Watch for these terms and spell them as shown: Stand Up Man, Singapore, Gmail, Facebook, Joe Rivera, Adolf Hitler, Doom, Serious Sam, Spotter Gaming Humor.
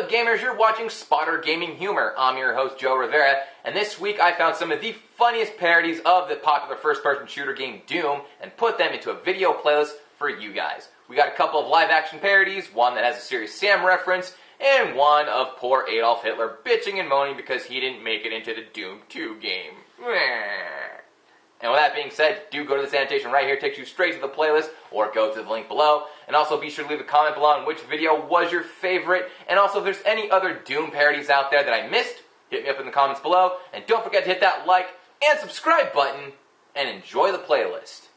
What's up, gamers? You're watching Spotter Gaming Humor. I'm your host, Joe Rivera, and this week I found some of the funniest parodies of the popular first-person shooter game Doom and put them into a video playlist for you guys. We got a couple of live-action parodies, one that has a Serious Sam reference, and one of poor Adolf Hitler bitching and moaning because he didn't make it into the Doom 2 game. And with that being said, do go to this annotation right here. It takes you straight to the playlist, or go to the link below. And also be sure to leave a comment below on which video was your favorite. And also, if there's any other Doom parodies out there that I missed, hit me up in the comments below. And don't forget to hit that like and subscribe button, and enjoy the playlist.